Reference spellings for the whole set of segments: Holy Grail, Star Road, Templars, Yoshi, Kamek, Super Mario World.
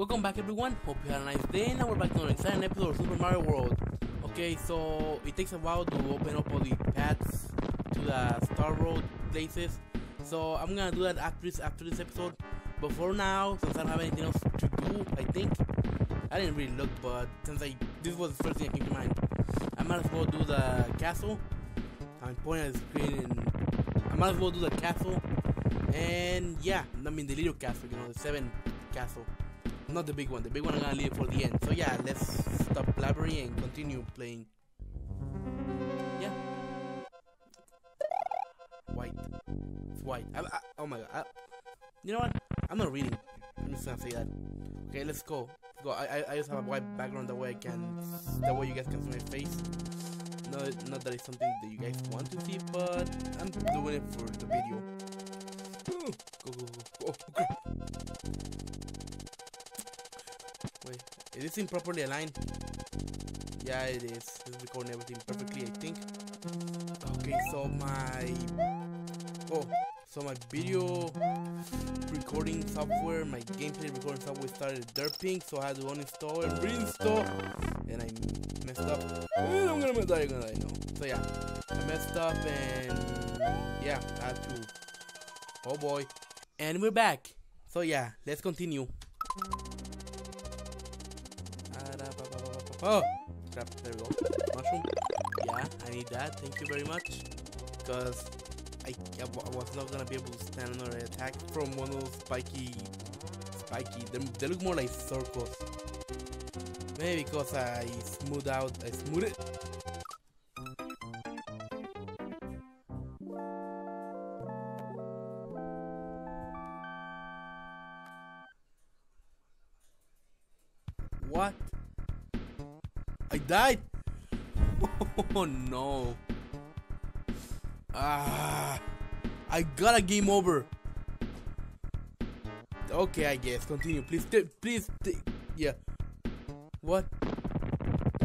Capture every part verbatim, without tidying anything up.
Welcome back, everyone. Hope you had a nice day. Now we're back to an exciting episode of Super Mario World. Okay, so it takes a while to open up all the paths to the Star Road places. So I'm gonna do that after this, after this episode. But for now, since I don't have anything else to do, I think I didn't really look, but since I this was the first thing that came to mind, I might as well do the castle. I'm pointing at the screen, and I might as well do the castle. And yeah, I mean the little castle, you know, the seven castle. Not the big one, the big one I'm gonna leave for the end. So yeah, let's stop blabbering and continue playing. Yeah. White. It's white. I, I, oh my god. I, you know what? I'm not reading. I'm just gonna say that. Okay, let's go. Let's go. I, I, I just have a white background, that way I can, that way you guys can see my face. No, not that it's something that you guys want to see, but I'm doing it for the video. Ooh, go, go, go. Oh, crap. Wait, is this thing properly aligned? Yeah, it is. It's recording everything perfectly, I think. Okay, so my... Oh, so my video recording software, my gameplay recording software started derping, so I had to uninstall and reinstall, and I messed up. And I'm gonna die, I'm gonna die, no. So yeah, I messed up, and yeah, I had to... Oh boy. And we're back. So yeah, let's continue. Oh, crap, there we go. Mushroom. Yeah, I need that. Thank you very much. Because I, I, I was not going to be able to stand another attack from one of those spiky... Spiky. They, they look more like circles. Maybe because I smoothed out... I smoothed it. What? I died! Oh no! Ah! I got a game over! Okay, I guess. Continue. Please, please, yeah. What?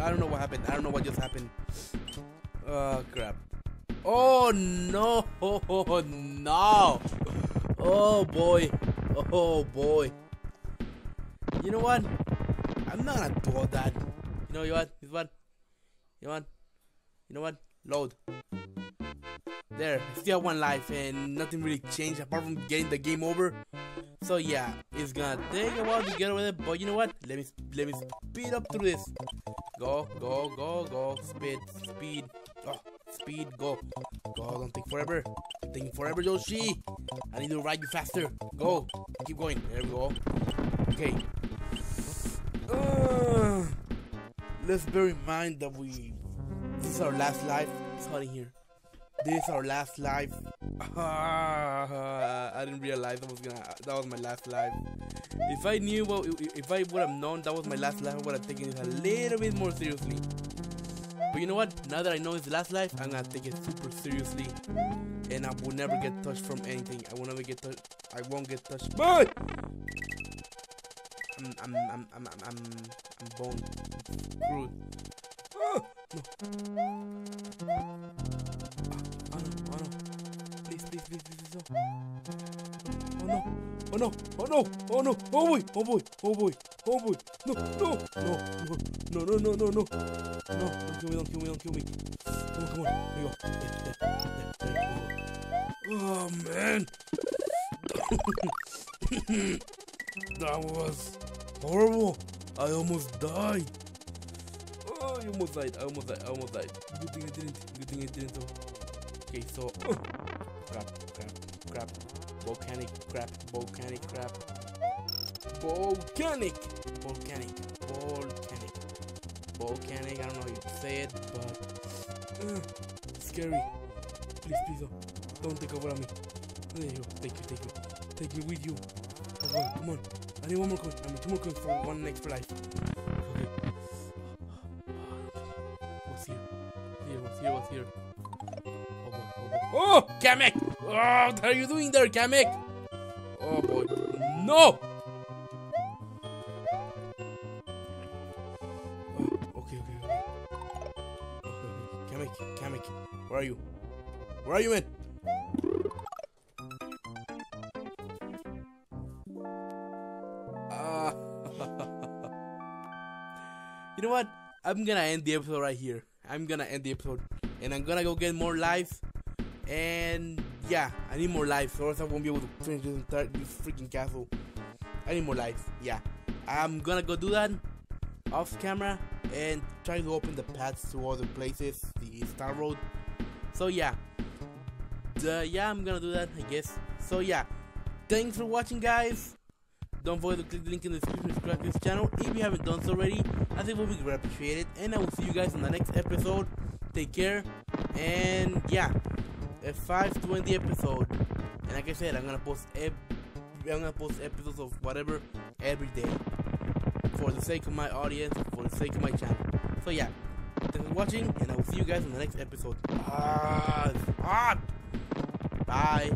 I don't know what happened. I don't know what just happened. Oh crap. Oh no! Oh no! Oh boy! Oh boy! You know what? I'm not gonna do all that. You know what? This one. You know what? You know what? Load. There. I still have one life and nothing really changed apart from getting the game over. So yeah, it's gonna take a while to get over there, but you know what? Let me let me speed up through this. Go, go, go, go. Speed, speed. Oh, speed. Go. Go. Don't take forever. Don't take forever, Yoshi. I need to ride you faster. Go. Keep going. There we go. Okay. Uh, Let's bear in mind that we, this is our last life. It's hot in here. This is our last life. I didn't realize that was gonna, that was my last life. If I knew, what, if I would have known that was my last life, I would have taken it a little bit more seriously. But you know what? Now that I know it's the last life, I'm gonna take it super seriously, and I will never get touched from anything. I will never get touched. I won't get touched. Bye. I'm, I'm, I'm, I'm, I'm, I'm bone screwed. Oh, no. Oh, no, oh, no. Please, please, please, please, no. Oh, no. Oh, no. Oh, no. Oh, no. Oh, boy. Oh, boy. Oh, boy. Oh, boy. No, no. No, no, no, no, no, no. No, don't kill me, don't kill me, don't kill me. Come on, come on. Here you go. There, there, there, there you go. Oh, man. That was horrible. I almost died. Oh, I almost died. I almost died. I almost died. Good thing I didn't. Good thing I didn't. Okay, so uh, crap, crap, crap, volcanic, crap, volcanic, crap, volcanic, volcanic, volcanic, volcanic. I don't know how you say it, but uh, scary. Please, please, oh, don't take over on me. There you go. Take you, take you, take me with you. Come on, come on. I need one more coin. I mean, two more coins for one next life. Okay. What's here? Here, what's here, what's here? Oh boy, oh boy. Oh, Kamek! Oh, what are you doing there, Kamek? Oh boy. No! Oh, okay, okay, okay. Okay, Kamek, Kamek. Where are you? Where are you, man? know what? I'm gonna end the episode right here. I'm gonna end the episode. And I'm gonna go get more lives. And yeah, I need more lives. Or else I won't be able to finish this entire this freaking castle. I need more lives. Yeah. I'm gonna go do that off camera and try to open the paths to other places, the Star Road. So yeah. Uh, yeah, I'm gonna do that, I guess. So yeah. Thanks for watching, guys. Don't forget to click the link in the description to subscribe to this channel if you haven't done so already. I think it will be greatly appreciated. And I will see you guys on the next episode. Take care. And yeah, a five twenty episode. And like I said, I'm gonna post I'm gonna post episodes of whatever every day for the sake of my audience, for the sake of my channel. So yeah, thanks for watching, and I will see you guys on the next episode. Ah, it's hot. Bye.